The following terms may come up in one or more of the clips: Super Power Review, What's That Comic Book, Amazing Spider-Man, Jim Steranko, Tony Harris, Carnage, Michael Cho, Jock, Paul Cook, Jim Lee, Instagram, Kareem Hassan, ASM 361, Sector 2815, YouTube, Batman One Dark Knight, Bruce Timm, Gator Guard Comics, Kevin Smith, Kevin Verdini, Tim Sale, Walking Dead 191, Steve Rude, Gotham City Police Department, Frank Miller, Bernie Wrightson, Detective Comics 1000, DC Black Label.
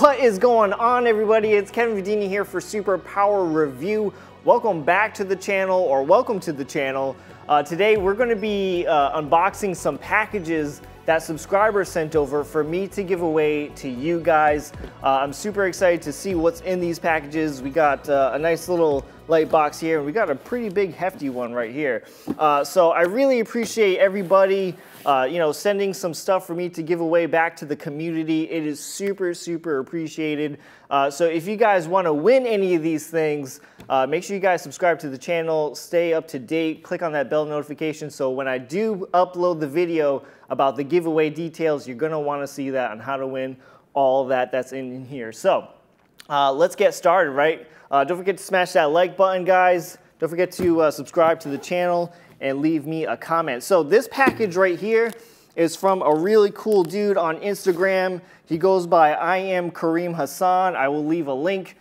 What is going on, everybody? It's Kevin Verdini here for Super Power Review. Welcome back to the channel, or welcome to the channel. Today we're going to be unboxing some packages that subscribers sent over for me to give away to you guys. I'm super excited to see what's in these packages. We got a nice little light box here, and we got a pretty big hefty one right here. So I really appreciate everybody sending some stuff for me to give away back to the community. It is super, super appreciated. So if you guys want to win any of these things, make sure you guys subscribe to the channel, stay up to date, click on that bell notification so when I do upload the video about the giveaway details, you're gonna wanna see that on how to win all that that's in here. So let's get started, right? Don't forget to smash that like button, guys. Don't forget to subscribe to the channel and leave me a comment. So this package right here is from a really cool dude on Instagram. He goes by I Am Kareem Hassan. I will leave a link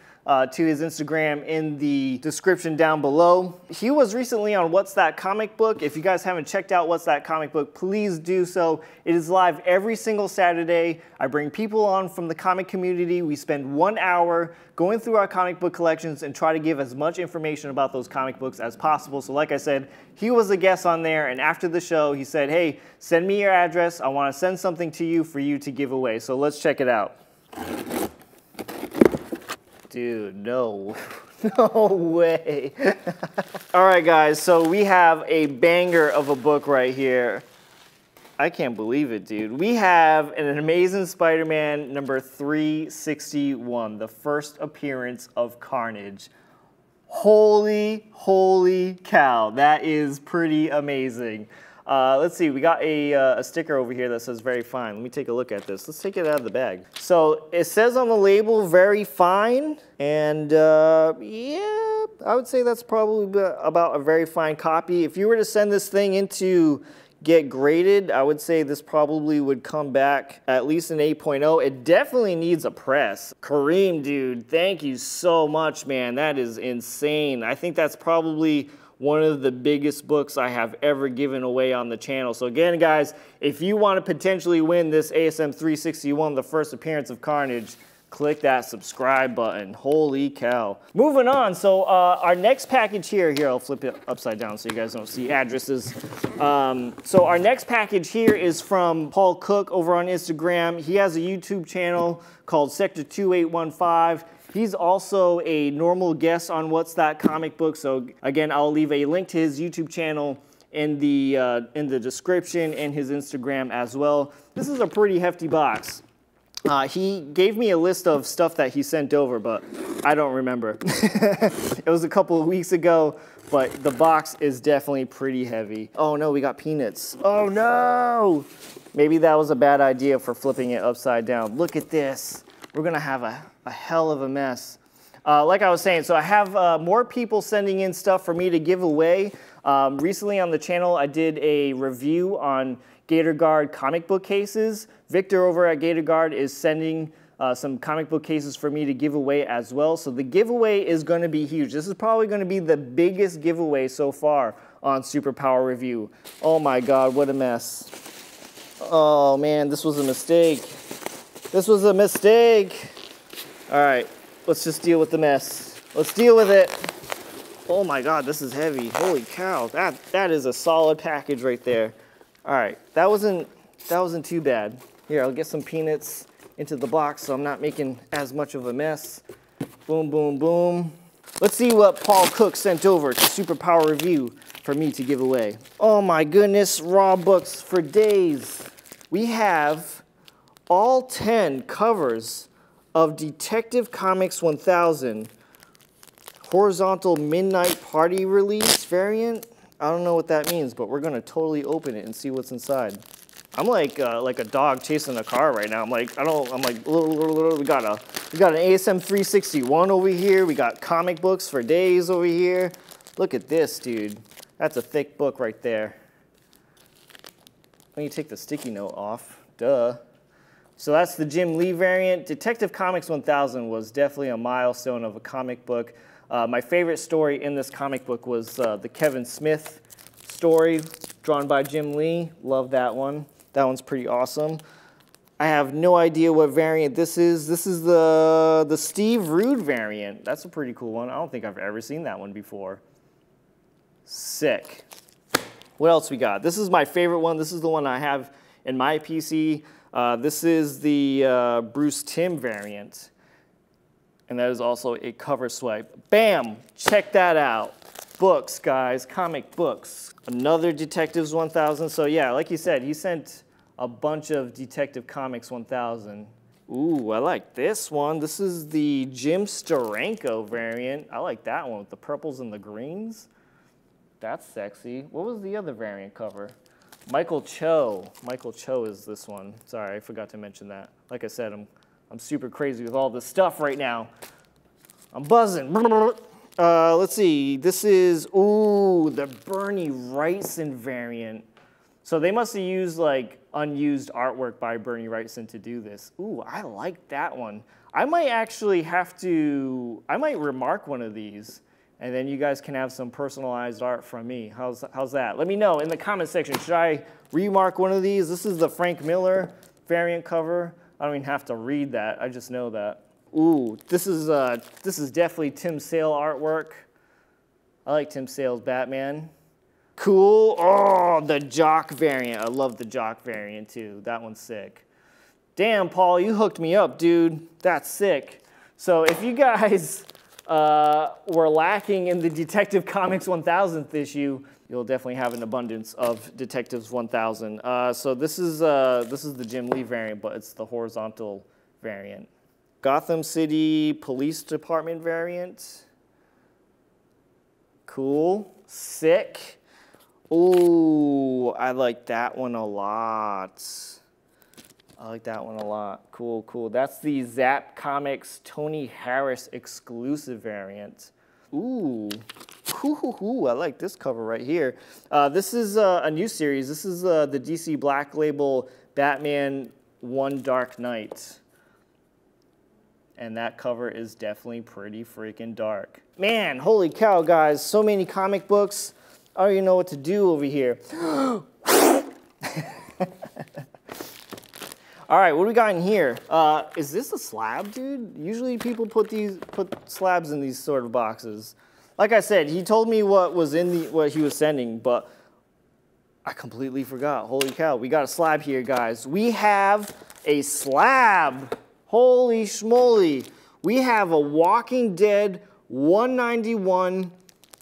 to his Instagram in the description down below. He was recently on What's That Comic Book. If you guys haven't checked out What's That Comic Book, please do so. It is live every single Saturday. I bring people on from the comic community. We spend 1 hour going through our comic book collections and try to give as much information about those comic books as possible. So like I said, he was a guest on there, and after the show, he said, hey, send me your address. I wanna send something to you for you to give away. So let's check it out. Dude, no way. All right, guys, so we have a banger of a book right here. I can't believe it, dude. We have an Amazing Spider-Man number 361, the first appearance of Carnage. Holy cow, that is pretty amazing. Let's see, we got a sticker over here that says very fine. Let me take a look at this. Let's take it out of the bag. So it says on the label, very fine. And yeah, I would say that's probably about a very fine copy. If you were to send this thing in to get graded, I would say this probably would come back at least an 8.0. It definitely needs a press. Kareem, dude, thank you so much, man. That is insane. I think that's probably one of the biggest books I have ever given away on the channel. So again, guys, if you want to potentially win this ASM 361, the first appearance of Carnage, click that subscribe button. Holy cow. Moving on, so our next package here, I'll flip it upside down so you guys don't see addresses. So our next package here is from Paul Cook over on Instagram. He has a YouTube channel called Sector 2815. He's also a normal guest on What's That Comic Book. So again, I'll leave a link to his YouTube channel in the description and his Instagram as well. This is a pretty hefty box. He gave me a list of stuff that he sent over, but I don't remember. It was a couple of weeks ago, but the box is definitely pretty heavy. Oh no, we got peanuts. Oh no! Maybe that was a bad idea for flipping it upside down. Look at this. We're gonna have a hell of a mess. Like I was saying, so I have more people sending in stuff for me to give away. Recently on the channel, I did a review on Gator Guard comic book cases. Victor over at Gator Guard is sending some comic book cases for me to give away as well. So the giveaway is gonna be huge. This is probably gonna be the biggest giveaway so far on Super Power Review. Oh my God, what a mess. Oh man, this was a mistake. This was a mistake. All right, let's just deal with the mess. Let's deal with it. Oh my God, this is heavy. Holy cow, that is a solid package right there. All right, that wasn't too bad. Here, I'll get some peanuts into the box so I'm not making as much of a mess. Boom, boom, boom. Let's see what Paul Cook sent over to Super Power Review for me to give away. Oh my goodness, raw books for days. We have all 10 covers of Detective Comics 1000 horizontal midnight party release variant. I don't know what that means, but we're gonna totally open it and see what's inside. I'm like a dog chasing a car right now. We got an ASM 361 over here. We got comic books for days over here. Look at this, dude. That's a thick book right there. Let me take the sticky note off. Duh. So that's the Jim Lee variant. Detective Comics 1000 was definitely a milestone of a comic book. My favorite story in this comic book was the Kevin Smith story, drawn by Jim Lee. Love that one. That one's pretty awesome. I have no idea what variant this is. This is the Steve Rude variant. That's a pretty cool one. I don't think I've ever seen that one before. Sick. What else we got? This is my favorite one. This is the one I have in my PC. This is the Bruce Timm variant. And that is also a cover swipe. Bam! Check that out. Books, guys. Comic books. Another Detectives 1000. So yeah, like you said, he sent a bunch of Detective Comics 1000. Ooh, I like this one. This is the Jim Steranko variant. I like that one with the purples and the greens. That's sexy. What was the other variant cover? Michael Cho. Michael Cho is this one. Sorry, I forgot to mention that. Like I said, I'm super crazy with all this stuff right now. I'm buzzing. Let's see. This is, ooh, the Bernie Wrightson variant. So they must have used like unused artwork by Bernie Wrightson to do this. Ooh, I like that one. I might actually have to, I might remark one of these. And then you guys can have some personalized art from me. How's that? Let me know in the comment section. Should I remark one of these? This is the Frank Miller variant cover. I don't even have to read that. I just know that. Ooh, this is definitely Tim Sale artwork. I like Tim Sale's Batman. Cool. Oh, the Jock variant. I love the Jock variant too. That one's sick. Damn, Paul, you hooked me up, dude. That's sick. So if you guys were lacking in the Detective Comics 1000th issue, you'll definitely have an abundance of Detectives 1000. So this is the Jim Lee variant, but it's the horizontal variant. Gotham City Police Department variant. Cool, sick. Ooh, I like that one a lot. I like that one a lot. Cool, cool. That's the Zap Comics Tony Harris exclusive variant. Ooh, I like this cover right here. This is a new series. This is the DC Black Label Batman One Dark Knight. And that cover is definitely pretty freaking dark. Man, holy cow, guys. So many comic books. I don't even know what to do over here. All right, what do we got in here? Is this a slab, dude? Usually people put slabs in these sort of boxes. Like I said, he told me what was in what he was sending, but I completely forgot. Holy cow, we got a slab here, guys. We have a slab. Holy schmoly. We have a Walking Dead 191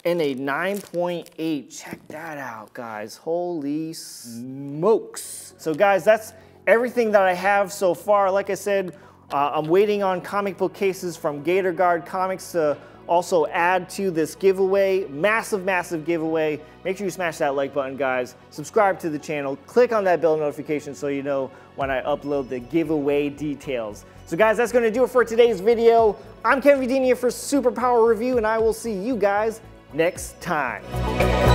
and a 9.8. Check that out, guys. Holy smokes. So guys, that's everything that I have so far. Like I said, I'm waiting on comic book cases from Gator Guard Comics to also add to this giveaway. Massive, massive giveaway. Make sure you smash that like button, guys. Subscribe to the channel. Click on that bell notification so you know when I upload the giveaway details. So guys, that's gonna do it for today's video. I'm Kevin Verdini for Super Power Review, and I will see you guys next time.